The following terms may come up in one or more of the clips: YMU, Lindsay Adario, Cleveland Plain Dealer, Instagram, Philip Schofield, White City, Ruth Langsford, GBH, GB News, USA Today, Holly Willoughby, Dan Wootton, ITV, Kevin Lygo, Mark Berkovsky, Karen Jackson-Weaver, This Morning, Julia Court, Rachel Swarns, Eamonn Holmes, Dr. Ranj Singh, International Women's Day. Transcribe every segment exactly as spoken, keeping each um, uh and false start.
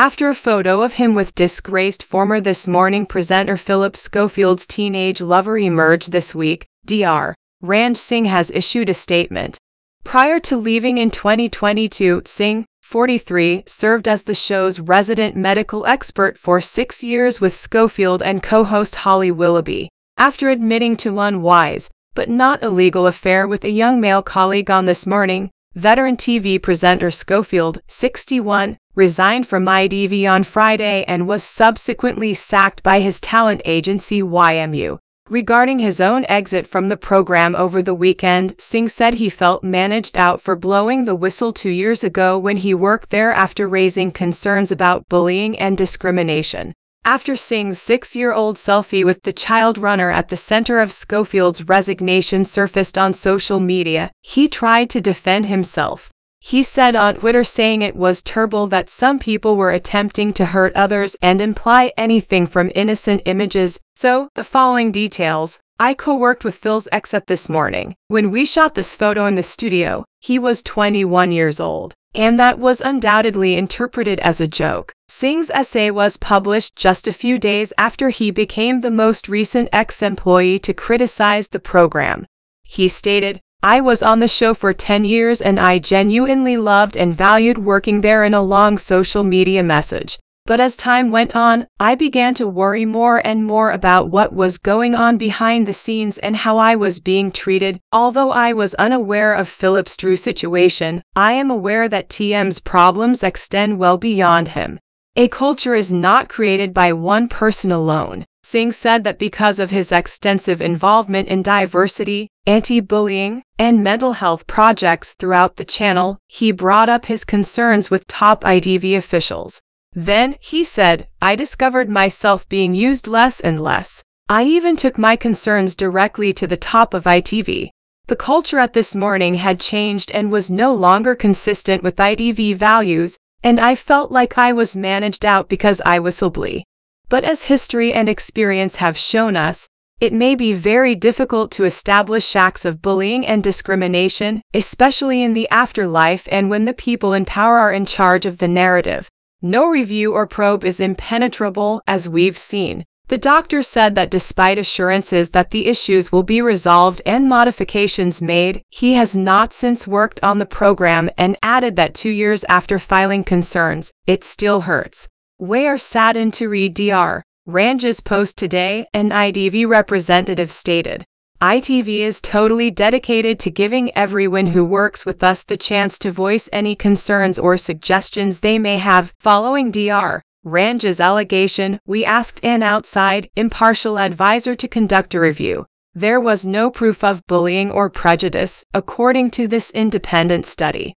after a photo of him with disgraced former This Morning presenter Philip Schofield's teenage lover emerged this week, Doctor Ranj Singh has issued a statement. Prior to leaving in twenty twenty-two, Singh, forty-three, served as the show's resident medical expert for six years with Schofield and co-host Holly Willoughby, after admitting to unwise, but not illegal affair with a young male colleague on This Morning. Veteran T V presenter Schofield, sixty-one, resigned from I T V on Friday and was subsequently sacked by his talent agency Y M U. Regarding his own exit from the program over the weekend, Singh said he felt managed out for blowing the whistle two years ago when he worked there after raising concerns about bullying and discrimination. After Singh's six-year-old selfie with the child runner at the center of Schofield's resignation surfaced on social media, he tried to defend himself. He said on Twitter, saying it was terrible that some people were attempting to hurt others and imply anything from innocent images. So, the following details. I co-worked with Phil's ex at This Morning. When we shot this photo in the studio, he was twenty-one years old, and that was undoubtedly interpreted as a joke. Singh's essay was published just a few days after he became the most recent ex-employee to criticize the program. He stated, I was on the show for ten years and I genuinely loved and valued working there, in a long social media message. But as time went on, I began to worry more and more about what was going on behind the scenes and how I was being treated. Although I was unaware of Philip's true situation, I am aware that T M's problems extend well beyond him. A culture is not created by one person alone. Singh said that because of his extensive involvement in diversity, anti-bullying, and mental health projects throughout the channel, he brought up his concerns with top I T V officials. Then, he said, I discovered myself being used less and less. I even took my concerns directly to the top of I T V. The culture at This Morning had changed and was no longer consistent with I T V values, and I felt like I was managed out because I was Hubley. But as history and experience have shown us, it may be very difficult to establish acts of bullying and discrimination, especially in the afterlife and when the people in power are in charge of the narrative. No review or probe is impenetrable, as we've seen. The doctor said that despite assurances that the issues will be resolved and modifications made, he has not since worked on the program, and added that two years after filing concerns, it still hurts. We are saddened to read Doctor Ranj's post today, an I T V representative stated. I T V is totally dedicated to giving everyone who works with us the chance to voice any concerns or suggestions they may have. Following Doctor Ranj's allegation, we asked an outside, impartial advisor to conduct a review. There was no proof of bullying or prejudice, according to this independent study.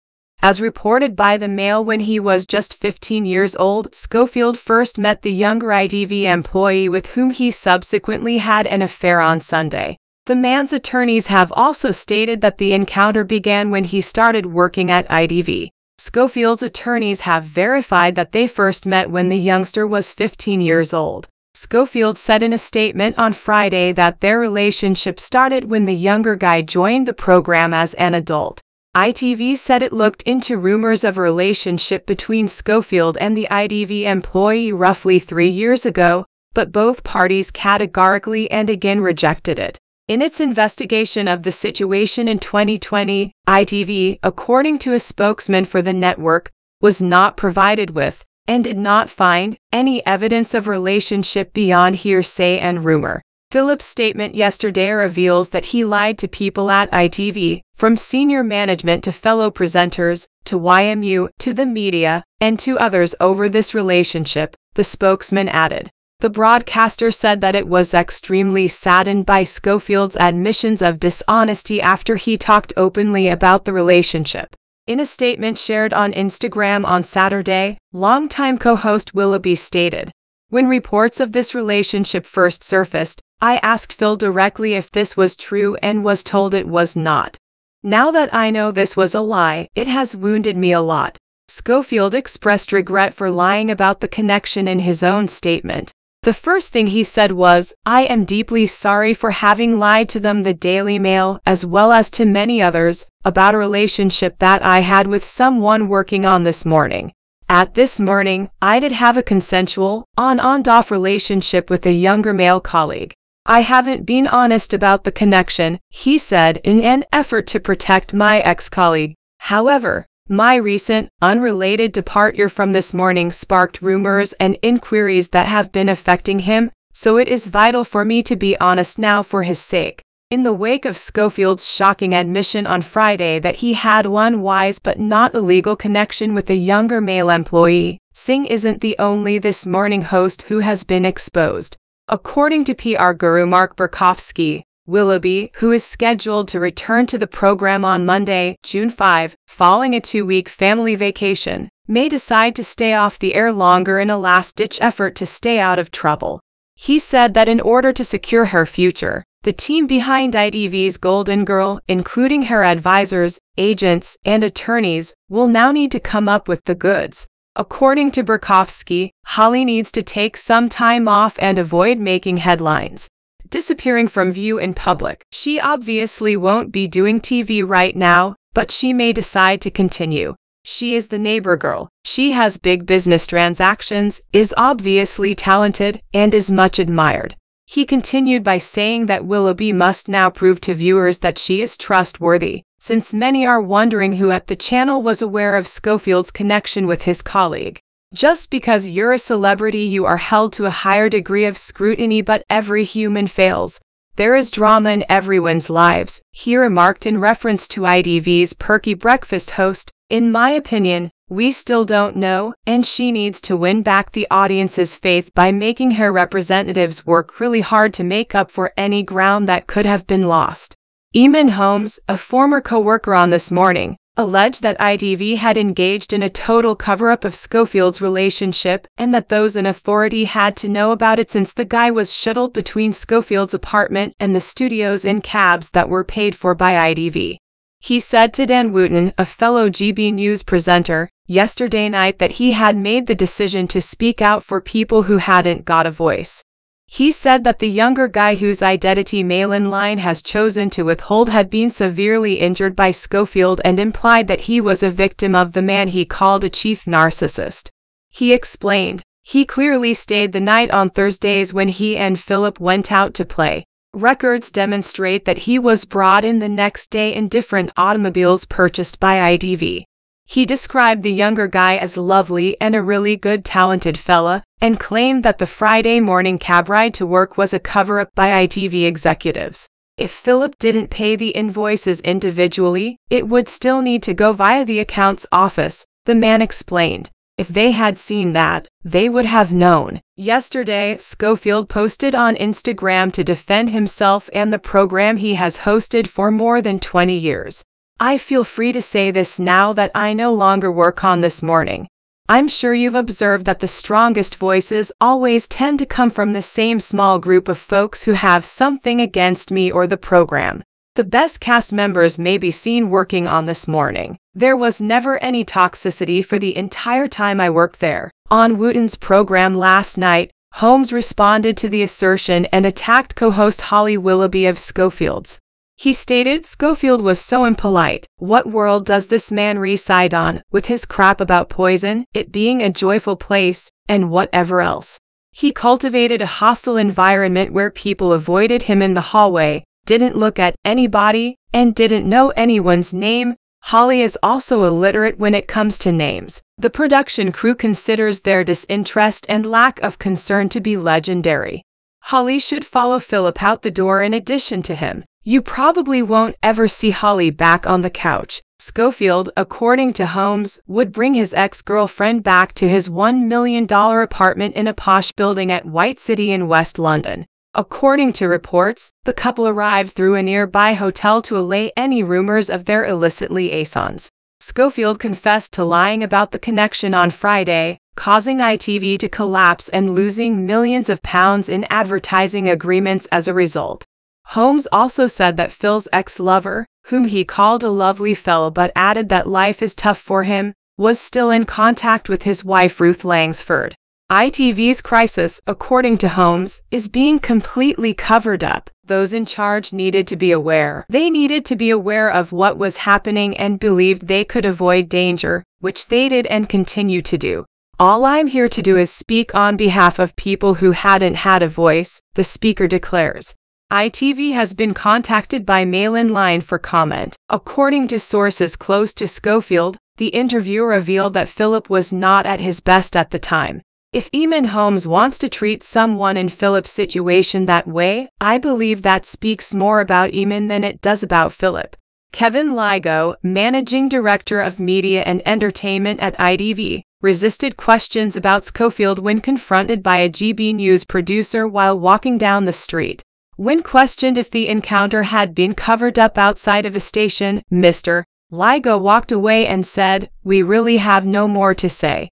As reported by the Mail, when he was just fifteen years old, Schofield first met the younger I T V employee with whom he subsequently had an affair on Sunday. The man's attorneys have also stated that the encounter began when he started working at I T V. Schofield's attorneys have verified that they first met when the youngster was fifteen years old. Schofield said in a statement on Friday that their relationship started when the younger guy joined the program as an adult. I T V said it looked into rumors of a relationship between Schofield and the I T V employee roughly three years ago, but both parties categorically and again rejected it. In its investigation of the situation in twenty twenty, I T V, according to a spokesman for the network, was not provided with, and did not find, any evidence of relationship beyond hearsay and rumor. Philip's statement yesterday reveals that he lied to people at I T V, from senior management to fellow presenters, to Y M U, to the media, and to others over this relationship, the spokesman added. The broadcaster said that it was extremely saddened by Schofield's admissions of dishonesty after he talked openly about the relationship. In a statement shared on Instagram on Saturday, longtime co-host Willoughby stated, when reports of this relationship first surfaced, I asked Phil directly if this was true and was told it was not. Now that I know this was a lie, it has wounded me a lot. Schofield expressed regret for lying about the connection in his own statement. The first thing he said was, I am deeply sorry for having lied to them, the Daily Mail, as well as to many others, about a relationship that I had with someone working on This Morning. At This Morning, I did have a consensual, on-and-off relationship with a younger male colleague. I haven't been honest about the connection, he said in an effort to protect my ex-colleague. However, my recent, unrelated departure from This Morning sparked rumors and inquiries that have been affecting him, so it is vital for me to be honest now for his sake. In the wake of Schofield's shocking admission on Friday that he had one wise but not illegal connection with a younger male employee, Singh isn't the only This Morning host who has been exposed. According to P R guru Mark Berkovsky, Willoughby, who is scheduled to return to the program on Monday, June fifth, following a two-week family vacation, may decide to stay off the air longer in a last-ditch effort to stay out of trouble. He said that in order to secure her future, the team behind I T V's Golden Girl, including her advisors, agents, and attorneys, will now need to come up with the goods. According to Berkovsky, Holly needs to take some time off and avoid making headlines. Disappearing from view in public, she obviously won't be doing T V right now, but she may decide to continue. She is the neighbor girl. She has big business transactions, is obviously talented, and is much admired. He continued by saying that Willoughby must now prove to viewers that she is trustworthy, since many are wondering who at the channel was aware of Schofield's connection with his colleague. Just because you're a celebrity, you are held to a higher degree of scrutiny, but every human fails. There is drama in everyone's lives, he remarked in reference to I T V's Perky Breakfast host. In my opinion, we still don't know, and she needs to win back the audience's faith by making her representatives work really hard to make up for any ground that could have been lost. Eamonn Holmes, a former co-worker on This Morning, alleged that I T V had engaged in a total cover-up of Schofield's relationship and that those in authority had to know about it since the guy was shuttled between Schofield's apartment and the studios in cabs that were paid for by I T V. He said to Dan Wootton, a fellow G B News presenter, yesterday night that he had made the decision to speak out for people who hadn't got a voice. He said that the younger guy whose identity Malin Line has chosen to withhold had been severely injured by Schofield and implied that he was a victim of the man he called a chief narcissist. He explained, he clearly stayed the night on Thursdays when he and Philip went out to play. Records demonstrate that he was brought in the next day in different automobiles purchased by I T V. He described the younger guy as lovely and a really good, talented fella, and claimed that the Friday morning cab ride to work was a cover-up by I T V executives. If Philip didn't pay the invoices individually, it would still need to go via the accounts office, the man explained. If they had seen that, they would have known. Yesterday, Schofield posted on Instagram to defend himself and the program he has hosted for more than twenty years. I feel free to say this now that I no longer work on This Morning. I'm sure you've observed that the strongest voices always tend to come from the same small group of folks who have something against me or the program. The best cast members may be seen working on This Morning. There was never any toxicity for the entire time I worked there. On Wootton's program last night, Holmes responded to the assertion and attacked co-host Holly Willoughby of Schofield's. He stated Schofield was so impolite. What world does this man reside on, with his crap about poison, it being a joyful place, and whatever else? He cultivated a hostile environment where people avoided him in the hallway, didn't look at anybody, and didn't know anyone's name. Holly is also illiterate when it comes to names. The production crew considers their disinterest and lack of concern to be legendary. Holly should follow Philip out the door in addition to him. You probably won't ever see Holly back on the couch. Schofield, according to Holmes, would bring his ex-girlfriend back to his one million dollar apartment in a posh building at White City in West London. According to reports, the couple arrived through a nearby hotel to allay any rumors of their illicit liaisons. Schofield confessed to lying about the connection on Friday, causing I T V to collapse and losing millions of pounds in advertising agreements as a result. Holmes also said that Phil's ex-lover, whom he called a lovely fellow but added that life is tough for him, was still in contact with his wife Ruth Langsford. I T V's crisis, according to Holmes, is being completely covered up. Those in charge needed to be aware. They needed to be aware of what was happening and believed they could avoid danger, which they did and continue to do. All I'm here to do is speak on behalf of people who hadn't had a voice, the speaker declares. I T V has been contacted by mail-in line for comment. According to sources close to Schofield, the interview revealed that Philip was not at his best at the time. If Eamonn Holmes wants to treat someone in Philip's situation that way, I believe that speaks more about Eamonn than it does about Philip. Kevin Lygo, Managing Director of Media and Entertainment at I T V, resisted questions about Schofield when confronted by a G B News producer while walking down the street. When questioned if the encounter had been covered up outside of a station, Mister Lygo walked away and said, "We really have no more to say."